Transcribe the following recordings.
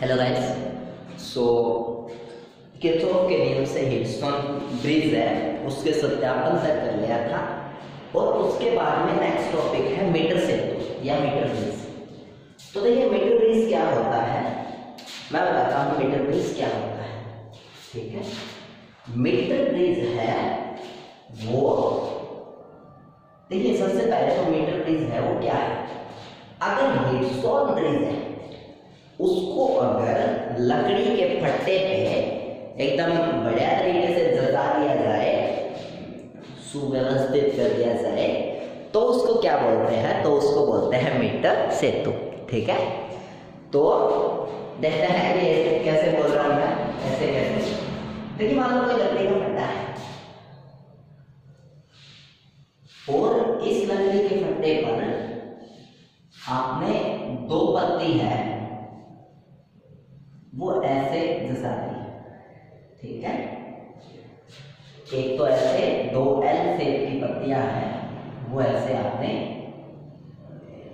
Hello guys, सो Kirchhoff के नियम से ह्यूस्टन ब्रिज है उसके सत्यापन तक कर लिया था और उसके बाद में नेक्स्ट टॉपिक है मीटर सेतु या मीटर ब्रिज। तो देखिए मीटर ब्रिज क्या होता है, मैं बताता हूँ मीटर ब्रिज क्या होता है। ठीक है, मीटर ब्रिज है वो, देखिए सबसे पहले तो मीटर ब्रिज है वो क्या है। अगर ह्यूस्टन ब्रिज है उसको अगर लकड़ी के फट्टे पे एकदम बढ़िया तरीके से जता दिया जाए, सुव्यवस्थित कर दिया जाए, तो उसको क्या बोलते हैं, तो उसको बोलते हैं मीटर सेतु। ठीक है, तो देखते हैं कि कैसे बोल रहा हूँ मैं, ऐसे कैसे। देखिए मान लो कोई लकड़ी का फट्टा है और इस लकड़ी के फट्टे पर आपने दो पत्ती है वो ऐसे जसाती है। ठीक है, एक तो ऐसे दो एल शेप की पत्तियां हैं वो ऐसे आपने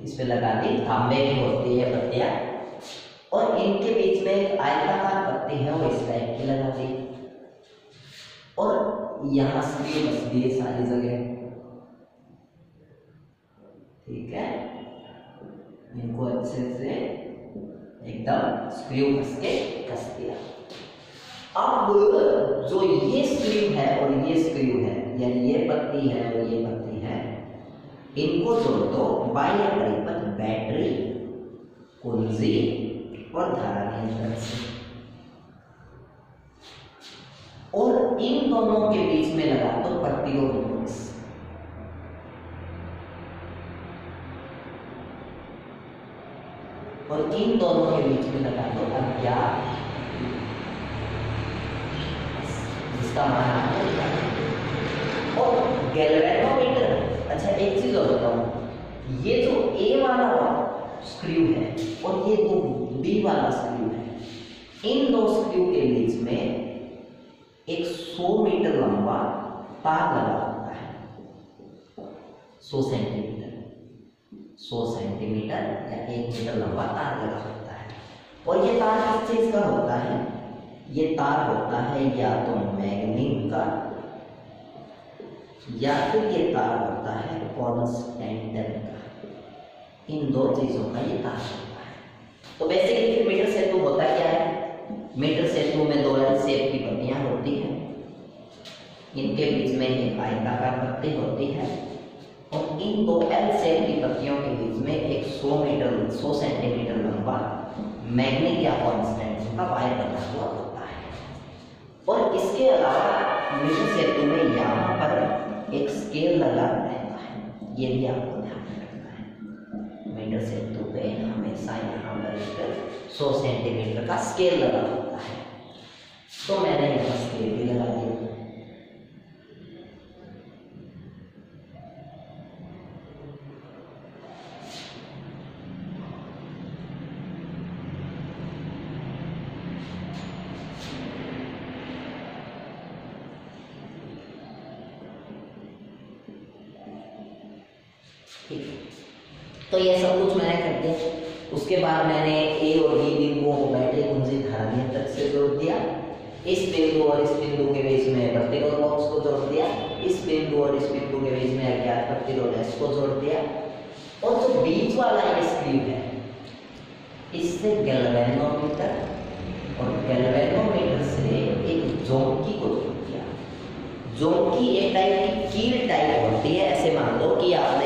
इसमें लगा दी, तांबे की होती है पत्तियां, और इनके बीच में एक आयताकार पत्ती है वो इस टाइप की लगा दी, और यहां से ये सारी जगह। ठीक है, इनको अच्छे से एकदम स्क्रू कस दिया। अब जो ये स्क्रू है और ये स्क्रू है, यानी ये पत्ती है और ये पत्ती है, इनको जोड़ दो तो बाह्य परिपथ बैटरी कुंजी और धारा नियंत्रक से, और इन दोनों के बीच में लगा दो तो पत्तियों के बॉक्स। और इन दोनों के बीच में लगा दो अज्ञात, जिसका मान है, और गैल्वेनोमीटर। अच्छा एक चीज और बताऊं, ये जो ए वाला स्क्रू है और ये जो बी वाला स्क्रू है, इन दो स्क्रू के बीच में एक 100 मीटर लंबा तार लगा होता है, 100 सेंटीमीटर या 1 मीटर लंबा तार लगा होता है। और ये तार किस चीज का होता है, ये तार होता है या तो मैग्नीम का, या फिर ये तार होता है कॉन्स्टेंटन का। इन दो चीजों का ये तार होता है। तो बेसिकली फिर मीटर सेतु होता क्या है, मीटर सेतु में दो एल शेप की पत्तियां होती हैं, इनके बीच में एक आयताकार पत्ती होती है, और इन दो एल शेप की पत्तियों के बीच में एक 100 सेंटीमीटर लंबा मैग्नेट या कांस्टेंट का वायर बना हुआ होता है। और इसके अलावा मीटर सेतु में यहाँ पर एक स्केल लगा रहता है, ये भी आपको ध्यान रखना है। मीटर सेतु पे हमेशा यहाँ पर एक 100 सेंटीमीटर का स्केल लगा होता है, तो मैंने यहाँ स्केल भी लगा दिया। तो ये सब कुछ मैंने कर दिया। उसके बाद मैंने ए और बी बिंदुओं को बैटरी कुंजी धारा नियंत्रक से जोड़ दिया, इस बिंदु और इस बिंदु के बीच में प्रतिरोध बॉक्स को जोड़ दिया, इस बिंदु और इस बिंदु के बीच में अज्ञात प्रतिरोध S को जोड़ दिया, और जो बीच वाला ये स्क्रू है इससे गैल्वेनोमीटर और गैल्वेनोमीटर से एक जोंकी को जोड़ दिया। जोंकी एक टाइप की कील टाइप होती है, ऐसे मान लो कि आपने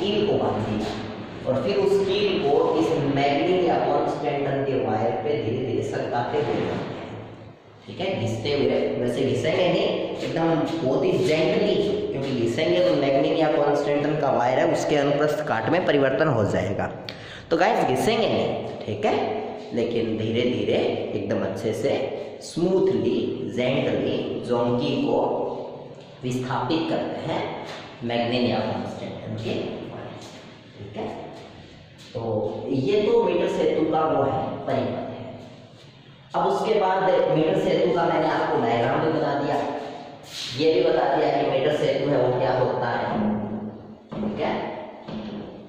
कील को बांध दिया और फिर उस कील को इस मैग्नेट या कांस्टेंटन के वायर पे धीरे धीरे सरकाते हुए, ठीक है, घिसते हुए, वैसे घिसेंगे नहीं एकदम बहुत ही जेंटली, क्योंकि घिसेंगे तो मैग्नेट या कांस्टेंटन का वायर है उसके अनुप्रस्थ काट में परिवर्तन हो जाएगा। तो गाइस घिसेंगे नहीं, ठीक है, लेकिन धीरे धीरे एकदम अच्छे से स्मूथली जेंटली जोंकी को विस्थापित करते हैं मैग्नेट या कांस्टेंटन के। ठीक है, तो ये तो मीटर सेतु का वो है परिपथ है। अब उसके बाद मीटर सेतु का मैंने आपको डायग्राम भी बता दिया, ये भी बता दिया कि मीटर सेतु है वो क्या होता है। ठीक है,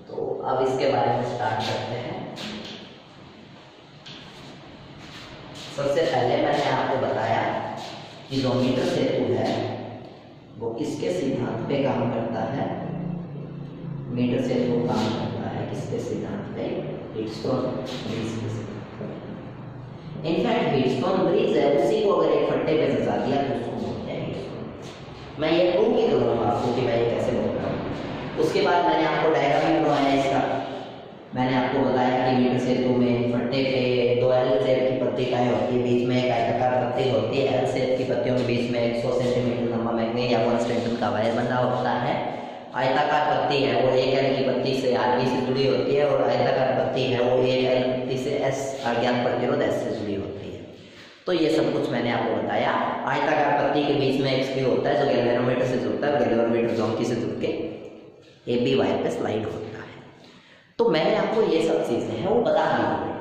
तो अब इसके बारे में स्टार्ट करते हैं। सबसे पहले मैंने आपको बताया किलोमीटर सेतु है वो किसके सिद्धांत पे काम करता है, मीटर सेतु काम करता है किसके सिद्धांत पे, व्हीटस्टोन ब्रिज के सिद्धांत पे। इनफैक्ट व्हीटस्टोन ब्रिज है उसी को अगर एक फट्टे पे सजा दिया तो उसको बोलते हैं व्हीटस्टोन। मैं ये प्रूव भी करूँगा आपको कि मैं ये कैसे बोल रहा हूँ। उसके बाद मैंने आपको डायग्राम भी बनवाया इसका, मैंने आपको बताया कि मीटर सेतु में फट्टे पे दो एल शेप की पत्तिकाएँ होती है, बीच में एक आयताकार पत्ती होती है, एल शेप की पत्तियों के बीच में 100 सेंटीमीटर लंबा मैग्नेट या 1 स्टैंटन का वायर बना होता है। आयताकार पत्ती है वो 1L की पत्ती से आरबी से जुड़ी होती है और आयताकार पत्ती है वो 1L पत्ती से एस अज्ञात प्रतिरोध एस से जुड़ी होती है। तो ये सब कुछ मैंने आपको बताया। आयताकार पत्ती के बीच में एक स्क्रू होता है जो गैल्वेनोमीटर से जुड़ता है, गैल्वेनोमीटर जोंकी से जुड़ के AB वायर पे स्लाइड होता है। तो मैंने आपको ये सब चीजें हैं वो बता दी,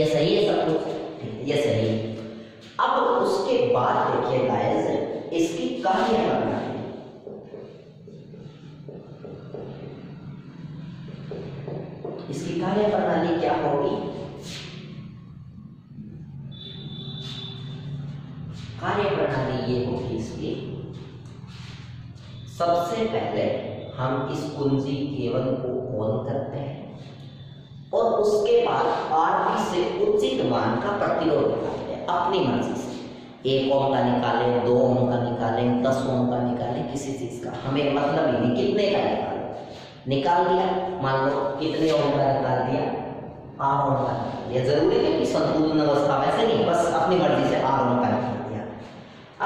ये सही है सब कुछ, ये सही है। अब उसके बाद देखिए गाइस इसकी कार्य करना है। इसकी कार्य प्रणाली क्या होगी, कार्य प्रणाली ये होगी इसकी। सबसे पहले हम इस कुंजी केवल को ऑन करते हैं और उसके बाद आरबी से उचित मान का प्रतिरोध निकालते हैं अपनी मर्जी से। 1 ओम का निकालें, 2 ओम का निकालें, 10 ओम का निकालें, किसी चीज का हमें मतलब ही नहीं, कितने का निकालें। निकाल दिया, मान लो कितने ओम का निकाल दिया, 8 ओम का निकाल दिया। जरूरी है कि संतुलन अवस्था वैसे नहीं, बस अपनी मर्जी से 8 ओम का निकाल दिया।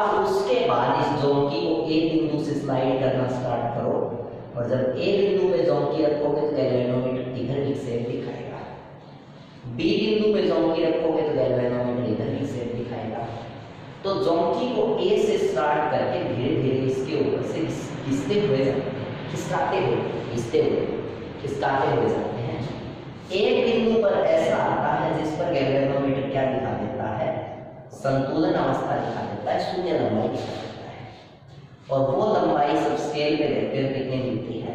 अब उसके बाद इस जोंकी को एक बिंदु से स्लाइड करना स्टार्ट करो और जब A बिंदु पे जोंकी रखोगे तो गैल्वेनोमीटर इधर एक शेप दिखाएगा, B बिंदु पे जोंकी रखोगे तो गैल्वेनोमीटर इधर एक शेप दिखाएगा। तो जोंकी को A से स्टार्ट करके धीरे धीरे इसके ऊपर से घिसते हुए जाते हैं, घिसकाते हुए जाते हैं। एक बिंदु पर ऐसा आता है जिस पर गैल्वेनोमीटर क्या दिखा देता है, संतुलन अवस्था दिखा देता है, शून्य लंबाई दिखा देता है और वो लंबाई सब स्केल पे देखते हुए कितनी मिलती है,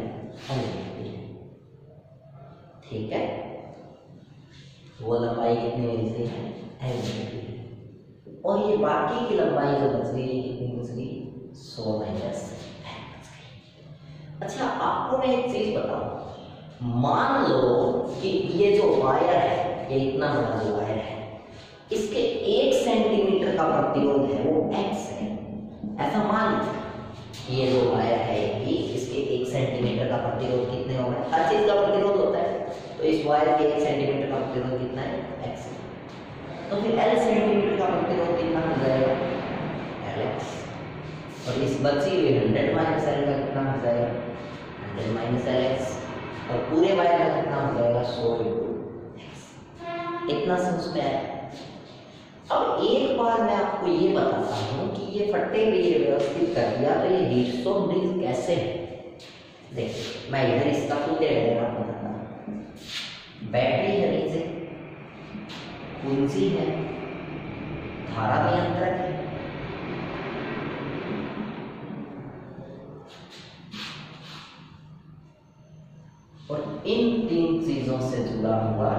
ठीक है, वो लंबाई कितनी मिलती है, और ये बाकी की लंबाई जो बच गई कितनी बच गई, 100 - 10। अच्छा आपको मैं एक चीज बताऊं, मान लो कि ये जो वायर है ये इतना बड़ा जो वायर है इसके 1 सेंटीमीटर का प्रतिरोध है वो x है, ऐसा मान लीजिए ये जो वायर है कि इसके 1 सेंटीमीटर का प्रतिरोध कितने होगा, हर चीज का प्रतिरोध होता है, तो इस वायर के 1 सेंटीमीटर का प्रतिरोध कितना है, x। तो फिर l सेंटीमीटर का प्रतिरोध कितना हो जाएगा, lx, और इस बची हुई 100 - l का कितना हो जाएगा, 100 - lx, और पूरे वायर का कितना हो जाएगा, 100 x। इतना समझ में आया। अब एक बार मैं आपको ये बताता हूँ कि ये फट्टे पे ये व्यवस्थित कर दिया तो ये व्हीटस्टोन ब्रिज कैसे है। देखिए मैं इधर इसका पूरे डायग्राम बनाता हूँ। बैटरी है नीचे, कुंजी है, धारा नियंत्रक है, और इन 3 चीजों से जुड़ा हुआ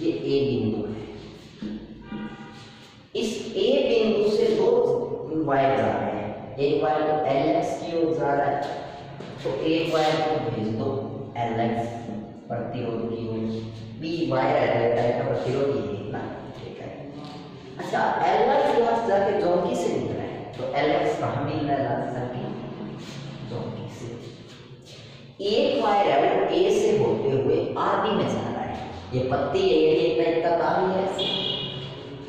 ये A बिंदु है। इस A बिंदु से 2 वायर जा रहे हैं, एक वायर तो LX की ओर जा रहा है तो एक वायर को भेज दो LX प्रतिरोध की ओर, B वायर LX का प्रतिरोध ये इतना, ठीक है। अच्छा LX लास्ट जाके जोंकी से मिल रहा है तो LX कहाँ मिल रहा है, लास्ट जाके जोंकी से। एक वायर है वो A से होते हुए RB में जा रहा है, ये पत्ती है ये इतना तार है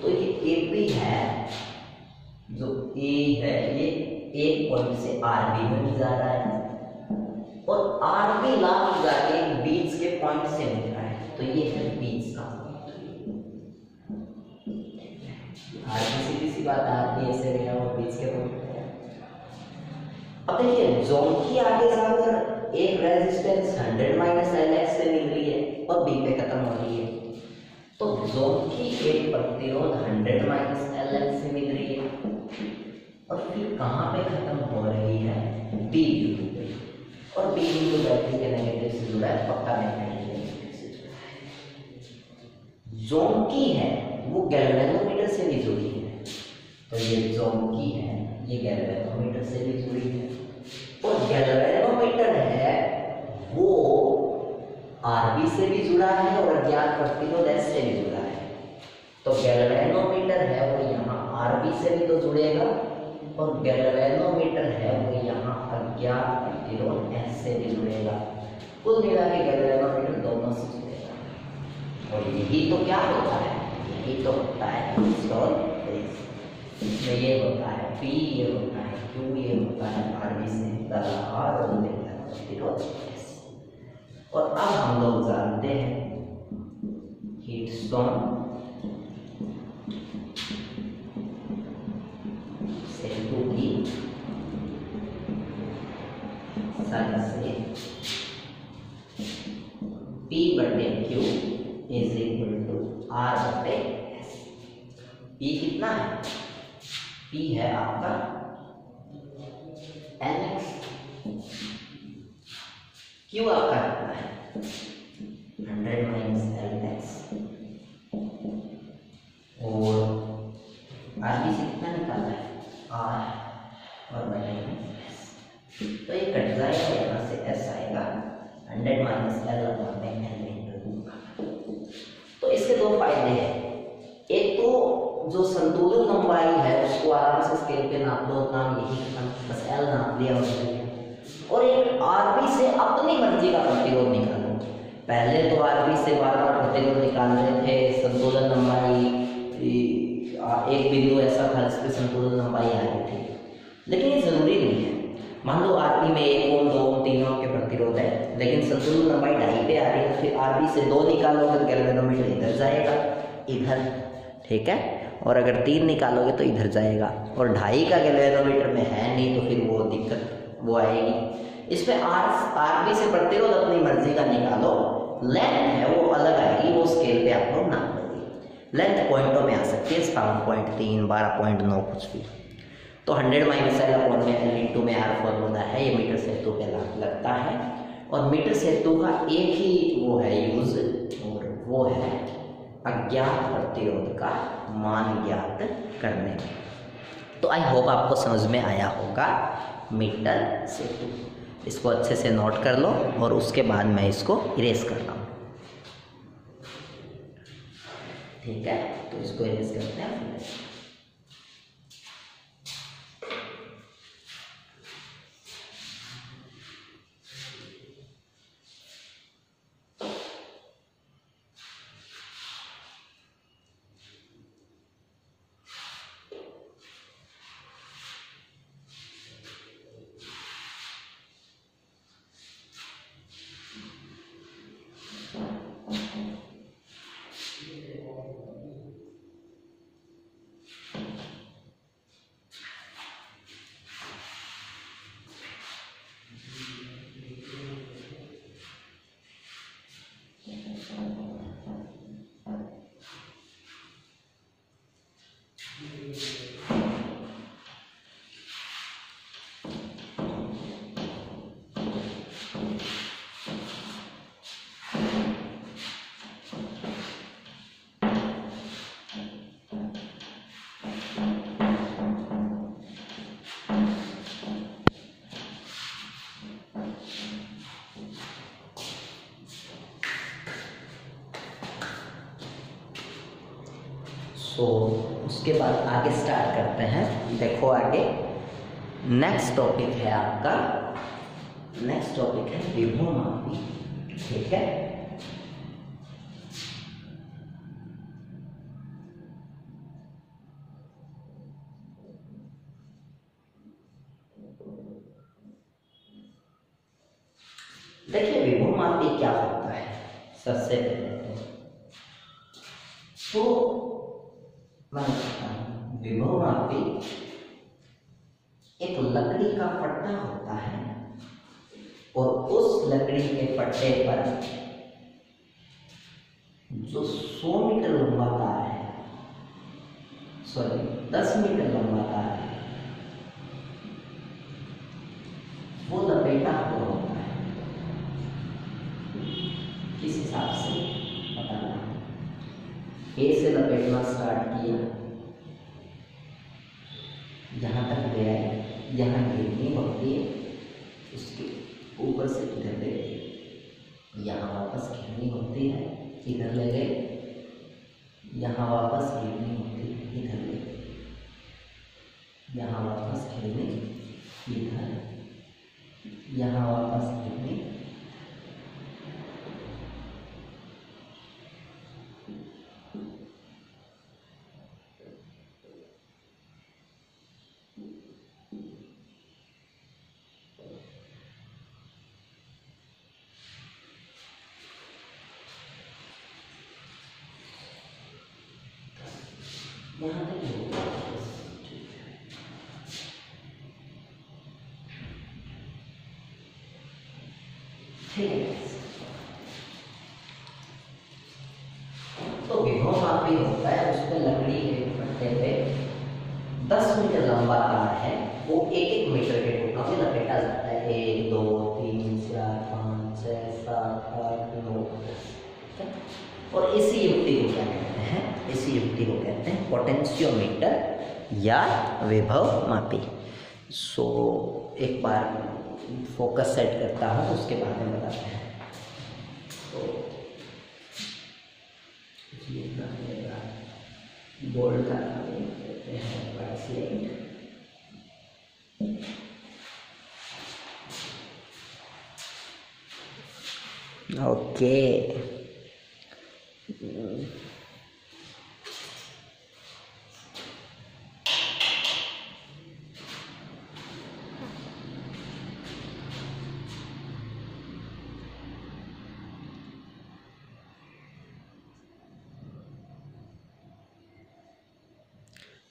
तो ये AB है जो A है ये 1 पॉइंट से RB में जा रहा है और RB लास्ट जाके बीच के पॉइंट से मिल रहा है तो ये है बीच का। सीधी सी बात आती है, ऐसे गया और बीच के पॉइंट। अब देखिए जोंकी आगे जाकर एक रेजिस्टेंस 100 - lx से मिल रही है और B पे खत्म हो रही है तो जोंकी एक प्रतिरोध 100 - lx से मिल रही है और फिर कहाँ पे खत्म हो रही है, B बिंदु पे, और B बिंदु बैटरी के नेगेटिव से जुड़ा है, पक्का मैग्नेटिक से जुड़ा है। जोंकी है वो गैल्वेनोमीटर से भी जुड़ी है, तो ये जोंकी है ये गैल्वेनोमीटर से भी जुड़ी है। और गैल्वेनोमीटर है वो आरबी से भी जुड़ा है और ज्ञात प्रतिरोध से भी जुड़ा है। तो गैल्वेनोमीटर है वो यहाँ आरबी से भी तो जुड़ेगा और गैल्वेनोमीटर है वो यहाँ अज्ञात प्रतिरोध एस से भी जुड़ेगा। कुल मिला के गैल्वेनोमीटर दोनों से जुड़ेगा। और यही तो क्या होता है, यही तो होता है इंस्टॉल फ्रीज। इसमें ये होता है पी, ये होता है क्यू, ये होता है आरबी से जुड़ेगा प्रतिरोध एस। और अब हम लोग जानते हैं हीटस्टोन सेतु की साइन से P बटे Q is equal to R बटे S। P कितना है? P है आपका Nx, Q आपका कितना है 100 माइनस Lx, और आरबी से कितना निकालना है R और माइनस S। तो ये कट जाएगा, यहाँ से S आएगा 100 माइनस L अपॉन में L में। तो इसके दो फायदे हैं, एक तो जो संतुलन लंबाई है उसको आराम से स्केल पे नाप लो, नाम यही बस L नाप दिया उसने। और एक आरबी से अपनी मर्जी का प्रतिरोध निकालो। पहले तो आरबी से बार बार प्रतिरोध निकाल रहे थे, संतुलन लंबाई एक बिंदु ऐसा था जिसपे संतुलन लंबाई आ रही थी, लेकिन ये जरूरी नहीं है। मान लो आरबी में 1 ओम 2 ओम 3 ओम के प्रतिरोध है, लेकिन संतुलन लंबाई 2.5 पे आ रही है, फिर आरबी से 2 निकालोगे तो गैल्वेनोमीटर इधर जाएगा इधर, ठीक है। और अगर 3 निकालोगे तो इधर जाएगा, और 2.5 का गैल्वेनोमीटर में है नहीं तो फिर वो दिक्कत वो आएगी। इसमें आरबी से प्रतिरोध अपनी मर्जी का निकालो, लेंथ है वो अलग आएगी, वो स्केल पे आप लोग नाप लोगे। लेंथ पॉइंटों में आ सकती है, 57.3, 12.9 कुछ भी। तो 100 माइनस एल अपॉन में एल इंटू में आर फॉर्मूला है, ये मीटर सेतु पे लगता है। और मीटर सेतु का एक ही वो है यूज, और वो है अज्ञात प्रतिरोध का मान ज्ञात करने में। तो आई होप आपको समझ में आया होगा मीटर सेतु। इसको अच्छे से नोट कर लो और उसके बाद मैं इसको इरेज कर रहा हूँ, ठीक है। तो इसको इरेज करते हैं। तो उसके बाद आगे स्टार्ट करते हैं। देखो आगे नेक्स्ट टॉपिक है आपका, नेक्स्ट टॉपिक है विभवमापी, ठीक है। देखिए विभवमापी क्या होता है सबसे पहले तो विभवमापी एक लकड़ी का पट्टा होता है, और उस लकड़ी के पट्टे पर जो 100 मीटर लंबा तार है, सॉरी 10 मीटर लंबा तार है, वो लपेटा हुआ होता है। किस हिसाब से बताना, ए से लपेटना स्टार्ट किया, जहाँ तक गया है, जहाँ गिरनी होती है उसके ऊपर से इधर ले गए, यहाँ वापस गिरनी होती है इधर ले गए, यहाँ वापस गिरनी होती है इधर ले गए, यहाँ वापस गिरने इधर, यहाँ वापस गिरने यहाँ तक होगा। ठीक है, तो विभव काफी होता है, उसमें लकड़ी के पट्टे पे 10 मीटर लंबा तार है, वो 1-1 मीटर के टुकड़ों में लपेटा जाता है। 1, 2, 3, 4, 5, 6, 7, 8, 9 और इसी युक्ति को क्या कहते हैं? इसी युक्ति को कहते हैं पोटेंशियोमीटर या विभव मापी। सो एक बार फोकस सेट करता हूँ, उसके बाद में बताते हैं। तो बोर्ड का नाम कहते हैं ब्रेसलेट। ओके,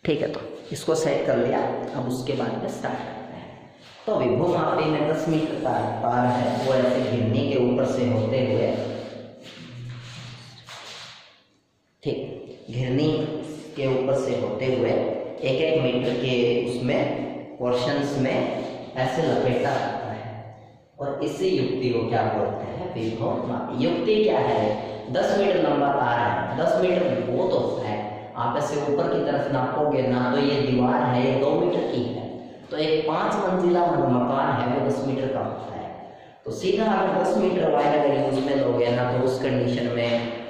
ठीक है, तो इसको सेट कर लिया। अब उसके बाद में स्टार्ट करते हैं। तो विभव मापी में 10 मीटर तार है, वो ऐसे गिरने के ऊपर से होते हुए, ठीक, घिरनी के ऊपर से होते हुए 1-1 मीटर के उसमें पोर्शंस में ऐसे लपेटा जाता है, और इसी युक्ति को क्या बोलते हैं? विभव मापी। युक्ति क्या है? 10 मीटर लंबा तार है, 10 मीटर बहुत होता है, आप ऐसे ऊपर की तरफ नापोगे ना, तो ये दीवार है, ये 2 मीटर की है, तो एक 5 मंजिला मकान है वो 10 मीटर का होता है। तो सीधा आप 10 मीटर वायर अगर यूज में लोगे ना, तो उस कंडीशन में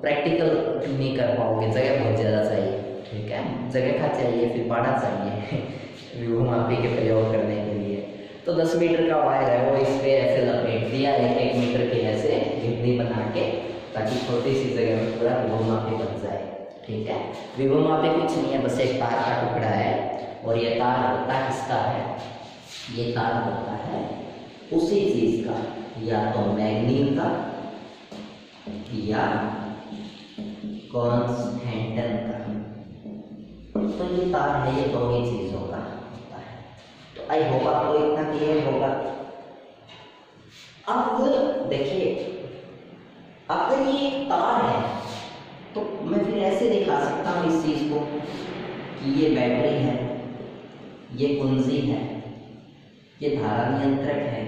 प्रैक्टिकल नहीं कर पाओगे, जगह बहुत ज़्यादा चाहिए। ठीक है, जगह का चाहिए, फिर पाना चाहिए विभव मापी के प्रयोग करने के लिए। तो 10 मीटर का वायर है वो इस पर ऐसे लपेट दिया, 1-1 मीटर के ऐसे घिरनी बना के, ताकि छोटी सी जगह में पूरा विभव मापी बन जाए। ठीक है, विभव मापी कुछ नहीं है, बस एक तार का टुकड़ा है, और ये तार होता किसका है? ये तार होता है उसी चीज का, या तो मैग्नीन का या कॉन्स्टेंटन का। तो ये तार है, ये दोनों ही चीजों का होता है। तो आई होप आपको इतना क्लियर होगा। अब देखिए, अगर ये तार है तो मैं फिर ऐसे दिखा सकता हूँ इस चीज़ को कि ये बैटरी है, ये कुंजी है, ये धारा नियंत्रक है,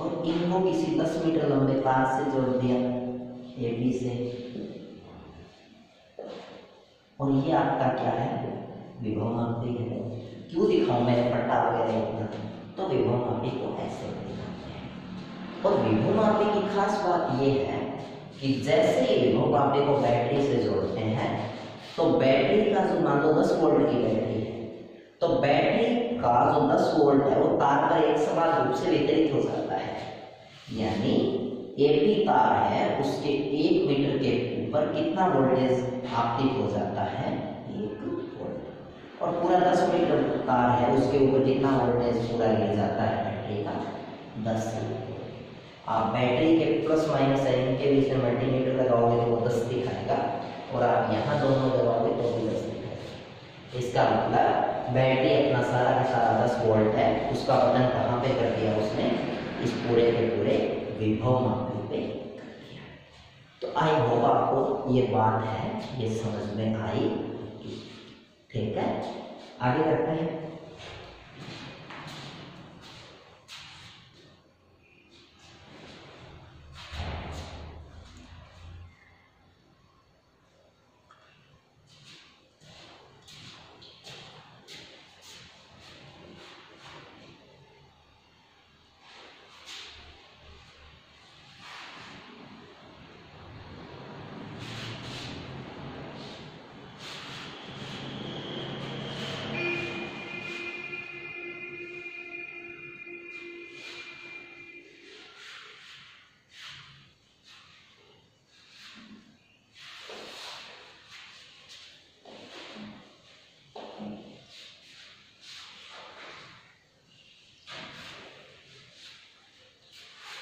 और इनको किसी 10 मीटर लंबे तार से जोड़ दिया AB से, और ये आपका क्या है? विभव मापी है। क्यों दिखाऊं मैं पट्टा वगैरह इतना? तो विभव मापी को ऐसे दिखाते हैं। और विभव मापी की खास बात ये है कि जैसे ही विभव मापी को बैटरी से जोड़ते हैं, तो बैटरी का जो, मान लो 10 वोल्ट की बैटरी है, तो बैटरी का जो 10 वोल्ट है वो तार पर एक समान रूप से वितरित हो जाता है। यानी AB तार है, उसके 1 मीटर के ऊपर कितना वोल्टेज आपतित हो जाता है? 1 वोल्ट। और पूरा 10 मीटर तार है, उसके ऊपर कितना वोल्टेज पूरा गिर जाता है? बैटरी का 10 वोल्ट। आप बैटरी के ±N के बीच में मल्टीमीटर लगाओगे तो वो 10 दिखाएगा, और आप यहाँ दोनों लगाओगे तो भी 10 दिखाएगा। इसका मतलब बैटरी अपना सारा का सारा 10 वोल्ट है, उसका बटन कहाँ पे कर दिया उसने? इस पूरे के पूरे विभव मापी पे कर दिया। तो आई होप आपको ये बात है, ये समझ में आई। ठीक है, आगे करते हैं।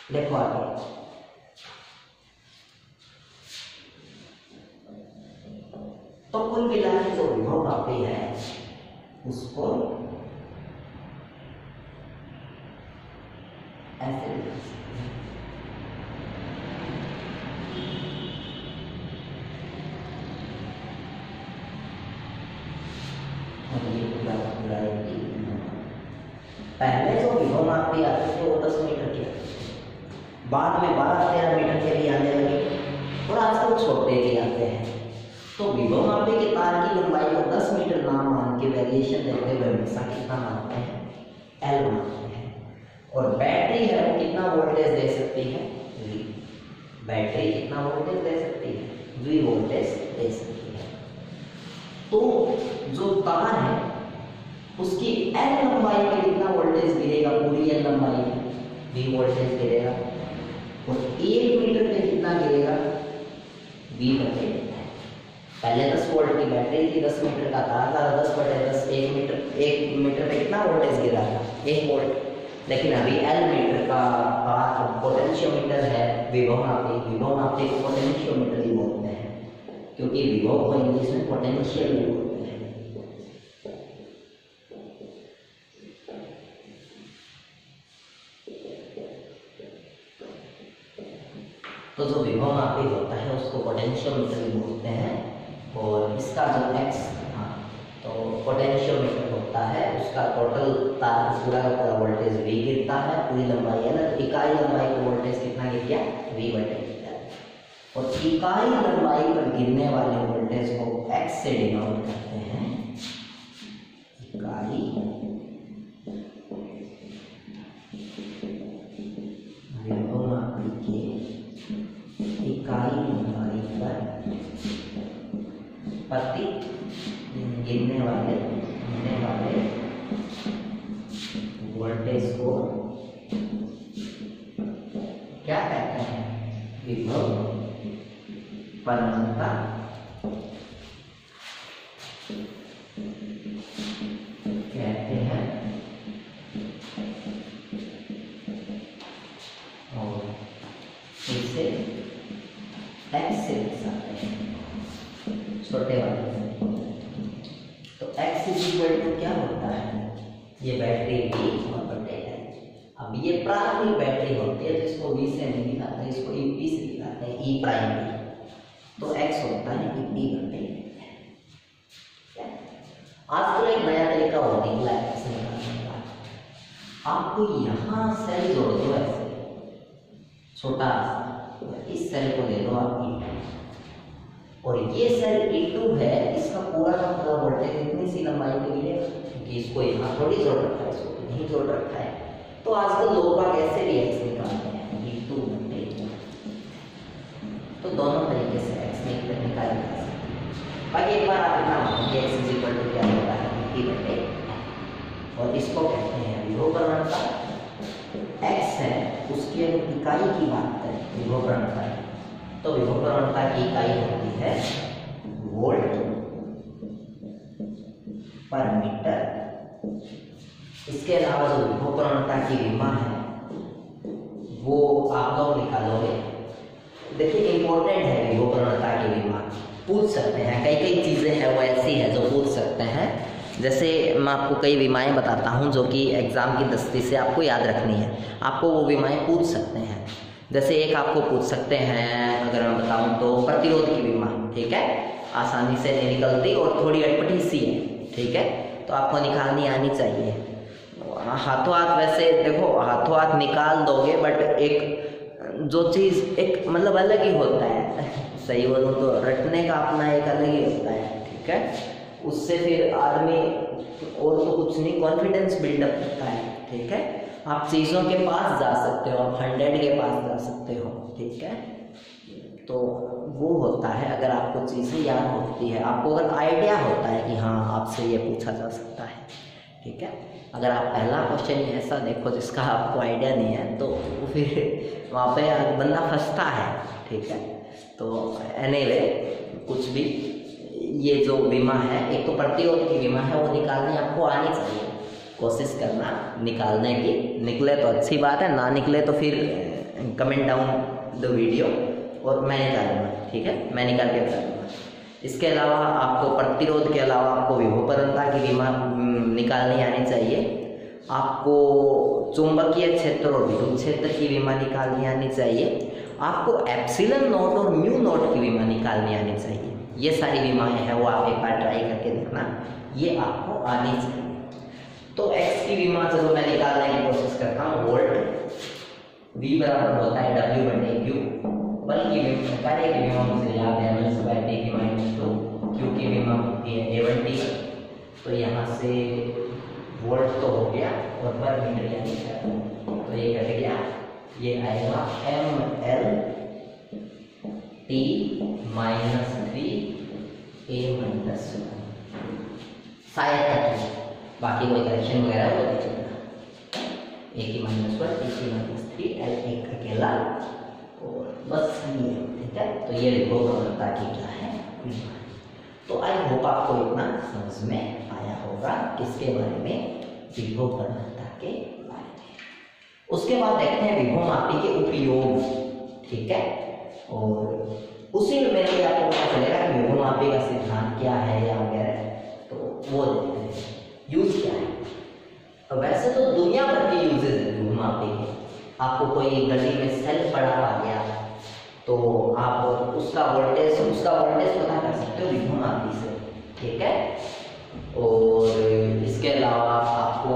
Record. तो कुल मिला के जो विभव प्राप्ति है उसको ऐसे पहले जो विभव प्राप्ति आती थी वो 10 मीटर की आती थी, बाद में 12-13 मीटर के भी आने लगे और आजकल छोटे भी आते हैं। तो विभव मापे के तार की लंबाई को 10 मीटर ना मान के वेरिएशन देखते हुए हमेशा कितना मानते हैं, L मानते हैं। और बैटरी है वो कितना वोल्टेज दे सकती है, V। बैटरी कितना वोल्टेज दे सकती है, V वोल्टेज दे सकती है। तो जो तार है उसकी L लंबाई में कितना वोल्टेज गिरेगा, पूरी L लंबाई में V वोल्टेज गिरेगा और 1 मीटर में कितना गिरेगा, V वोल्टेज। पहले 10 वोल्ट की बैटरी थी, 10 मीटर का तार था, 10/10 1 मीटर में कितना वोल्टेज गिरा था, 1 वोल्ट। लेकिन अभी L मीटर का तार पोटेंशियोमीटर है, विभव मापी को पोटेंशियोमीटर ही बोलते हैं क्योंकि विभव को इंग्लिश में पोटेंशियल भी बोलते हैं। तो जो विभव मापी होता है उसको पोटेंशियोमीटर भी बोलते हैं और इसका जो x, हाँ, तो पोटेंशियोमीटर होता है उसका टोटल तार पूरा का पूरा वोल्टेज V गिरता है, पूरी लंबाई है ना, तो इकाई लंबाई का वोल्टेज कितना गिर गया, V वोल्टेज गिरता है। और इकाई लंबाई पर गिरने वाले वोल्टेज को x से डिनोट करते हैं, इकाई प्रति गिरने वाले वोल्टेज को क्या कहते हैं, विभव प्रवणता कहते हैं। और इसे x से दर्शाते हैं, छोटे वाले। तो x इक्वल टू क्या होता है, ये बैटरी V बटे L। अब ये प्राथमिक बैटरी होती है जिसको V से नहीं दिखाते, इसको EP से दिखाते हैं, E प्राइम V। तो x होता है EP बटे L। आजकल एक नया तरीका और निकला है x निकालने का, आपको यहाँ सेल जोड़ दो ऐसे छोटा, इस सेल को ले दो आप E2 और ये सेल E2 है, इसका पूरा का पूरा वोल्टेज इतनी सी लंबाई के लिए, क्योंकि इसको यहाँ थोड़ी जोड़ रखा है, इसको नहीं जोड़ रखा है। तो आजकल लोग कैसे भी एक्स निकालते हैं, E2 बटे। तो दोनों तरीके से एक्स निकाला जा सकता है। बाकी एक बार आप इतना मानेंगे एक्स इक्वल टू क्या होता है, E बटे। और इसको कहते हैं विभव प्रवणता। एक्स है उसकी अगर इकाई की बात करें विभव प्रवणता, तो विभव प्रवणता की इकाई होती है वोल्ट पर मीटर। इसके अलावा जो विभव प्रवणता की विमा है वो आप लोग निकालोगे। देखिए इंपॉर्टेंट है विभव प्रवणता की विमा, पूछ सकते हैं, कई चीजें हैं वो ऐसी है जो पूछ सकते हैं। जैसे मैं आपको कई विमाएँ बताता हूँ जो कि एग्जाम की दृष्टि से आपको याद रखनी है, आपको वो विमाएँ पूछ सकते हैं। जैसे एक आपको पूछ सकते हैं, अगर मैं बताऊं तो प्रतिरोध की विमा, ठीक है, आसानी से नहीं निकलती और थोड़ी अटपटी सी है, ठीक है, तो आपको निकालनी आनी चाहिए हाथों हाथ। वैसे देखो हाथों हाथ निकाल दोगे बट एक जो चीज़ एक मतलब अलग ही होता है, सही बोलूँ तो रटने का अपना एक अलग ही होता है, ठीक है। उससे फिर आदमी और तो कुछ नहीं, कॉन्फिडेंस बिल्डअप होता है, ठीक है। आप चीज़ों के पास जा सकते हो, आप 100 के पास जा सकते हो, ठीक है। तो वो होता है अगर आपको चीज़ें याद होती है, आपको अगर आइडिया होता है कि हाँ आपसे ये पूछा जा सकता है, ठीक है। अगर आप पहला क्वेश्चन ऐसा देखो जिसका आपको आइडिया नहीं है तो फिर वहाँ पे बंदा फंसता है, ठीक है। तो एनीवे कुछ भी ये जो बीमा है, एक तो प्रतिरोध की बीमा है वो निकालनी आपको आनी चाहिए, कोशिश करना निकालने की, निकले तो अच्छी बात है, ना निकले तो फिर कमेंट डाउन द वीडियो और मैं निकालूंगा, ठीक है, मैं निकाल के बताऊंगा। इसके अलावा आपको प्रतिरोध के अलावा आपको विभवपरता की बीमारी निकालनी आनी चाहिए, आपको चुंबकीय क्षेत्र और विद्युत क्षेत्र की बीमा निकालनी आनी चाहिए, आपको एप्सिलन नोट और म्यू नोट की बीमा निकालनी आनी चाहिए। ये सारी बीमाएँ हैं, वो आप एक बार ट्राई करके देखना, ये आपको आनी चाहिए। तो एक्स की बीमा चलो मैं निकालने की कोशिश करता हूँ। वोल्ट वी बराबर होता है डब्ल्यू बटे क्यू। बल की बीमा मुझे याद है -2 क्यू की बीमा होती है A1T। तो यहाँ से वोल्ट तो हो गया और पर मीटर यानी तो ये कट गया, ये आएगा MLT -3A1+1। शायद बाकी कोई करेक्शन वगैरह हो जाएगा। एक ही -1 एक ही -3 L एक अकेला और बस ये, ठीक है। तो ये विभवपरता की क्या है बीमारी। तो आई होप आपको इतना समझ में आया होगा किसके बारे में, विभवपरता के बारे में। उसके बाद देखते हैं विभवमापी के उपयोग, ठीक है, और उसी में मेरे आपको पता चलेगा कि विभवमापी का सिद्धांत क्या है या वगैरह। तो वो देखते हैं यूज क्या है। तो वैसे तो दुनिया भर के यूजेज है विभवमापी के। आपको कोई गली में सेल पड़ा पा गया तो आप उसका वोल्टेज पता कर सकते हो विभवमापी से, ठीक है। और इसके अलावा आपको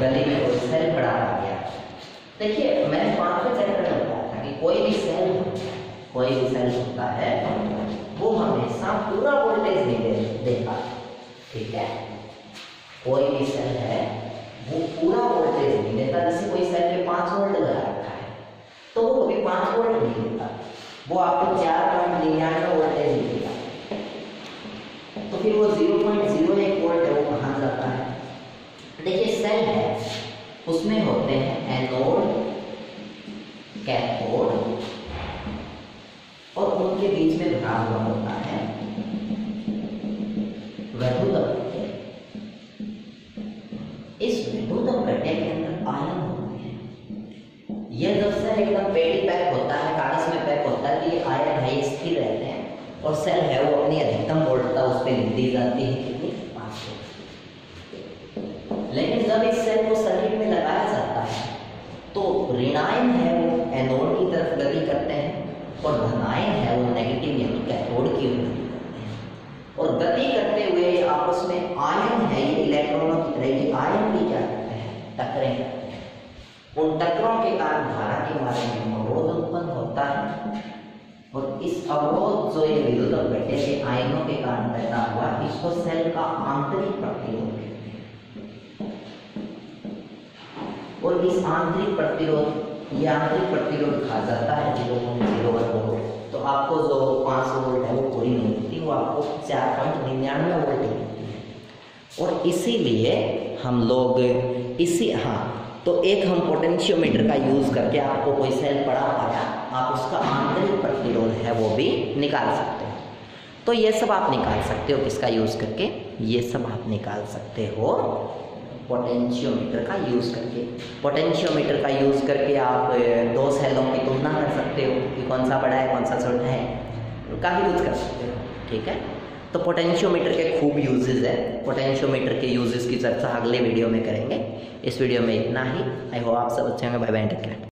गली में कोई सेल पड़ा पा गया, देखिए मैंने 5वें चैप्टर में बताया था कि कोई भी सेल होता है वो हमेशा पूरा वोल्टेज नहीं देता, ठीक है। कोई भी सेल है वो पूरा वोल्टेज नहीं देता। जैसे कोई सेल में 5 वोल्ट लगा रखा है तो वो कभी 5 वोल्ट नहीं देता, वो आपको 4.99 वोल्टेज नहीं देता। तो फिर वो 0.01 वोल्ट है, वो कहाँ जाता है? देखिए सेल है उसमें होते हैं एनोड कैथोड और उनके बीच में भरा हुआ होता है वैद्युत। इस विद्युत गड्ढे के अंदर आयन होते हैं। यह जब सेल एकदम पेडी पैक होता है, कागज में पैक होता है, ये आयन है, स्थिर रहते हैं। और सेल है वो अपनी अधिकतम वोल्टता उस पर लिख दी जाती है कितनी, 5 वोल्ट। लेकिन जब इस सेल को सर्किट में लगाया जाता है तो ऋणायन है वो एनोड की तरफ गति करते हैं और धनायन है वो नेगेटिव यानी कैथोड की ओर गति करते हैं। और गति करते हुए आपस में आयन है, ये इलेक्ट्रॉनों की तरह ये आयन भी क्या करते हैं, टकरे करते हैं। उन टकरों के कारण धारा के माध्यम में अवरोध उत्पन्न होता है और इस अवरोध जो ये विद्युत गड्ढे के आयनों के कारण पैदा हुआ, इसको सेल का आंतरिक प्रतिरोध कहते हैं। और इस आंतरिक प्रतिरोध कहा जाता है 0.01 वोल्ट। तो आपको जो 5 वोल्ट है वो पूरी नहीं होती, वो आपको 4.99 वोल्ट होती है। और इसीलिए हम लोग तो एक हम पोटेंशियोमीटर का यूज़ करके आपको कोई सेल पड़ा पाया, आप उसका आंतरिक प्रतिरोध है वो भी निकाल सकते हो। तो ये सब आप निकाल सकते हो किसका यूज़ करके, ये सब आप निकाल सकते हो पोटेंशियोमीटर का यूज़ करके। पोटेंशियोमीटर का यूज़ करके आप 2 सेलों की तुलना कर सकते हो कि कौन सा बड़ा है कौन सा छोटा है, काफ़ी कुछ कर सकते हो, ठीक है। तो पोटेंशियोमीटर के खूब यूजेस हैं। पोटेंशियोमीटर के यूजेस की चर्चा अगले वीडियो में करेंगे। इस वीडियो में इतना ही। आई होप आप सब अच्छे होंगे। Bye bye, take care.